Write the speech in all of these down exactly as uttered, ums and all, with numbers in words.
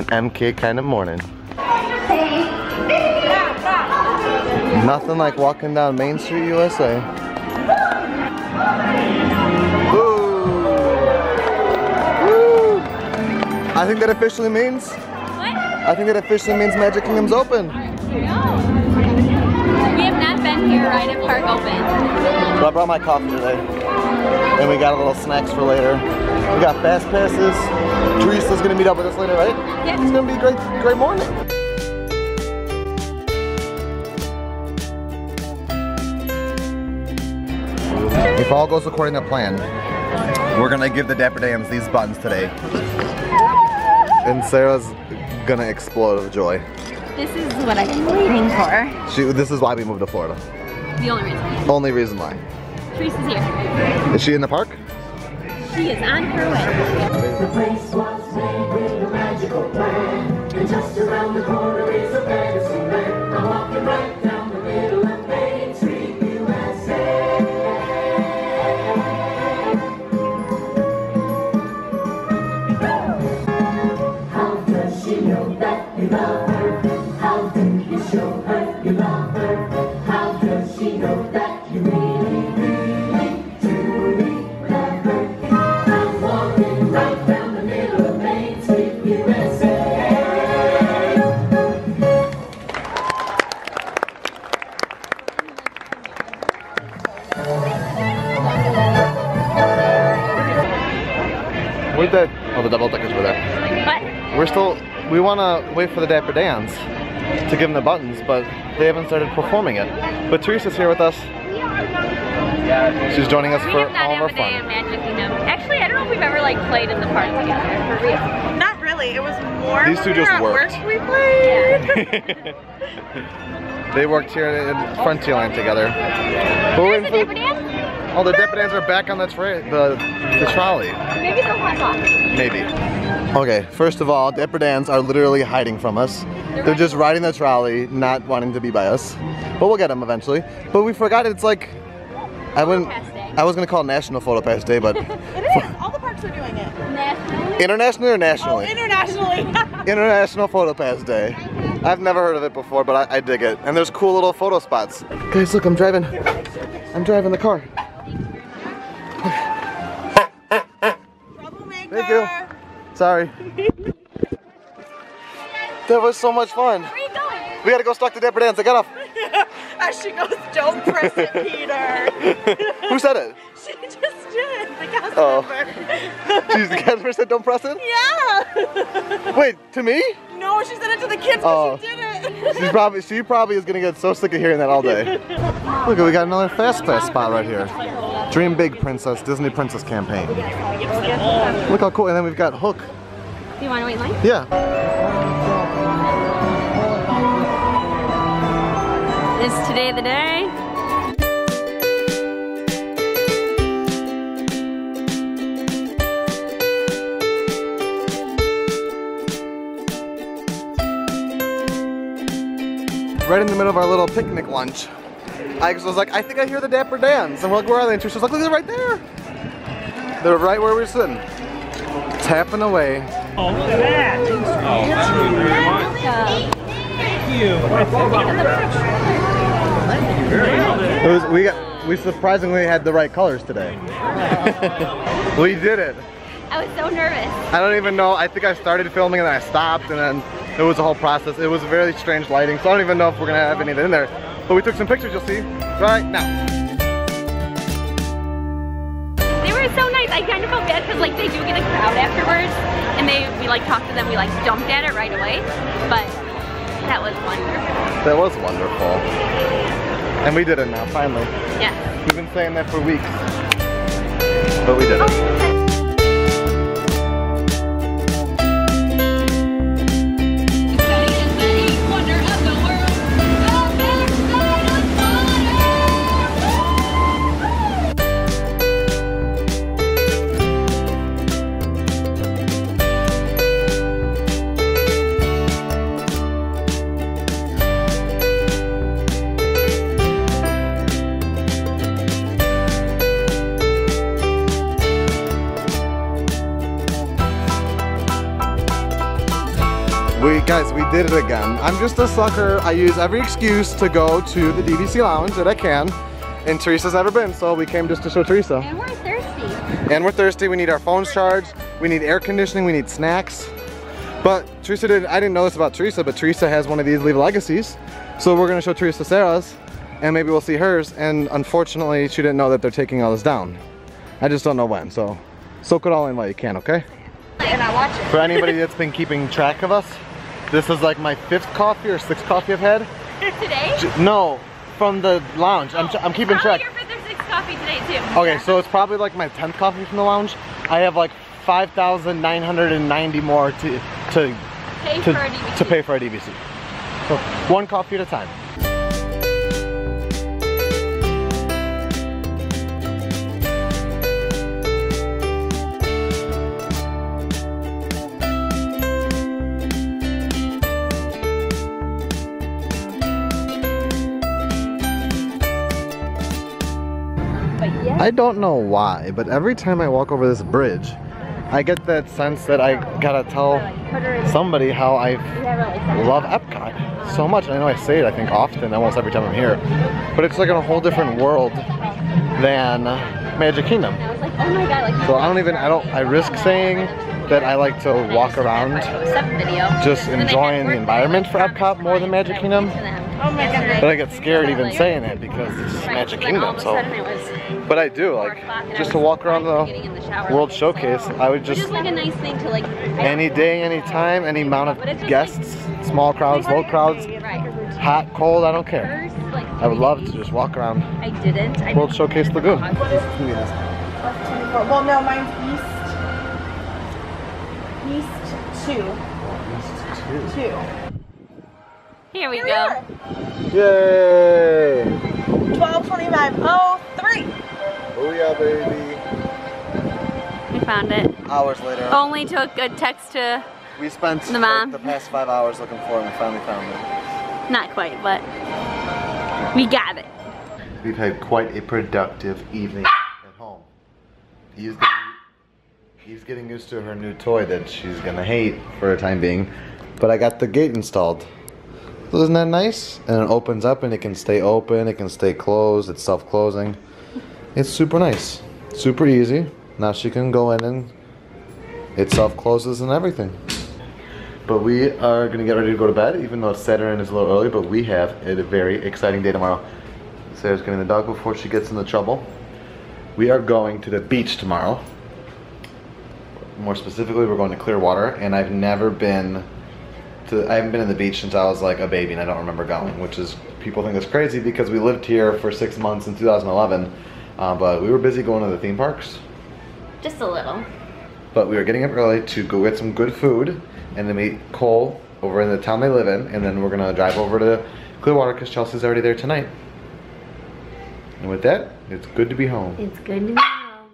an M K kind of morning. Nothing like walking down Main Street U S A. Woo. Woo. I think that officially means... What? I think that officially means Magic Kingdom's open. No. We have not been here right at park open. Well, I brought my coffee today. And we got a little snacks for later. We got fast passes. Teresa's gonna meet up with us later, right? Yeah. It's gonna be a great, great morning. If all goes according to plan, we're gonna give the Dapper Dans these buttons today. And Sarah's gonna explode of joy. This is what I've been waiting for. She, this is why we moved to Florida. The only reason. Only reason why. Teresa's here. Is she in the park? She is on her way. The place was made with a magical plan, and just around the corner is a fantasy land. I'm walking right down the middle of Main Street, U S A. We're still, we want to wait for the Dapper Dans to give them the buttons, but they haven't started performing it. But Teresa's here with us. She's joining us we for all of our fun. Actually, I don't know if we've ever like played in the park together, for real. Not really, it was more These two just worked. Work we played. Yeah. They worked here in Frontierland together. There's the Dapper Dans? Oh, the Dapper Dans are back on the, tra the, the trolley. Maybe they'll pop off. Maybe. Okay, first of all, Dapper Dans are literally hiding from us. They're just riding the trolley, not wanting to be by us. But we'll get them eventually. But we forgot it's like... I wouldn't. I was going to call it National Photo Pass Day, but... It is! All the parks are doing it. Nationally? Internationally or nationally? Oh, internationally! International Photo Pass Day. I've never heard of it before, but I, I dig it. And there's cool little photo spots. Guys, look, I'm driving. I'm driving the car. Troublemaker! Thank you. Sorry. That was so much fun. Where are you going? We gotta go stalk the Dapper Dans. I got off. As she goes, don't press it, Peter. Who said it? She just did. The cast oh. member. The cast member said don't press it? Yeah. Wait, to me? No, she said it to the kids, oh. But she did it. She's probably, she probably is gonna get so sick of hearing that all day. Look, we got another Fast Pass spot right here. Dream Big Princess, Disney Princess campaign. Look how cool, and then we've got Hook. Do you want to wait in line? Yeah. Is today the day? Right in the middle of our little picnic lunch. I was like, I think I hear the Dapper Dans. And we're like, where are they? And Trisha's like, look, they're right there. They're right where we're sitting. Tapping away. Oh, look at that. Oh, that's really very much. Thank you. Thank you. It was, we, got, we surprisingly had the right colors today. We did it. I was so nervous. I don't even know. I think I started filming and then I stopped. And then it was a whole process. It was very strange lighting. So I don't even know if we're going to have anything in there. But we took some pictures, you'll see, right now. They were so nice. I kind of felt bad because like they do get a crowd afterwards, and they we like talked to them, we like jumped at it right away. But that was wonderful. That was wonderful. And we did it now, finally. Yeah. We've been saying that for weeks. But we did it. Oh. Hey guys, we did it again. I'm just a sucker. I use every excuse to go to the D V C lounge that I can. And Teresa's never been, so we came just to show Teresa. And we're thirsty. And we're thirsty. We need our phones charged. We need air conditioning. We need snacks. But Teresa didn't, I didn't know this about Teresa, but Teresa has one of these Leave Legacies. So we're gonna show Teresa Sarah's, and maybe we'll see hers. And unfortunately, she didn't know that they're taking all this down. I just don't know when, so soak it all in while you can, okay? And I watch it. For anybody that's been keeping track of us, this is like my fifth coffee or sixth coffee I've had. Today? No, from the lounge. Oh, I'm, I'm keeping track. Your fifth or sixth coffee today too. Okay, so it's probably like my tenth coffee from the lounge. I have like five thousand nine hundred ninety more to to to pay, to, for to pay for a D V C. So one coffee at a time. I don't know why, but every time I walk over this bridge, I get that sense that I gotta tell somebody how I love Epcot so much. I know I say it, I think, often, almost every time I'm here, but it's like in a whole different world than Magic Kingdom. So I don't even, I don't, I risk saying that I like to walk around just enjoying the environment for Epcot more than Magic Kingdom, but I get scared even saying it because it's Magic Kingdom, so. But I do, like, just to walk around the World Showcase, I would just, any day, any time, any amount of guests, small crowds, low crowds, hot, cold, I don't care. I would love to just walk around World Showcase Lagoon. Well, no, mine's east, east two. East two. Here we go. Yay! twelve twenty-five oh three. Booyah, baby. We found it. Hours later. Only took a text to We spent the, mom. Like the past five hours looking for it and we finally found it. Not quite, but we got it. We've had quite a productive evening at home. He's getting, he's getting used to her new toy that she's gonna hate for the time being. But I got the gate installed. So isn't that nice? And it opens up and it can stay open, it can stay closed, it's self-closing. It's super nice, super easy. Now she can go in and it self-closes and everything. But we are gonna get ready to go to bed, even though it's Saturday and it's a little early, but we have a very exciting day tomorrow. Sarah's getting the dog before she gets into trouble. We are going to the beach tomorrow. More specifically, we're going to Clearwater, and I've never been to, I haven't been to the beach since I was like a baby and I don't remember going, which is, people think that's crazy because we lived here for six months in two thousand eleven. Uh, but we were busy going to the theme parks. Just a little. But we were getting up early to go get some good food and to meet Cole over in the town they live in. And then we're going to drive over to Clearwater because Chelsea's already there tonight. And with that, it's good to be home. It's good to be home.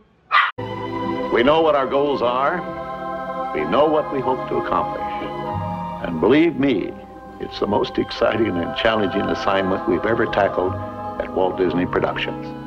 We know what our goals are. We know what we hope to accomplish. And believe me, it's the most exciting and challenging assignment we've ever tackled at Walt Disney Productions.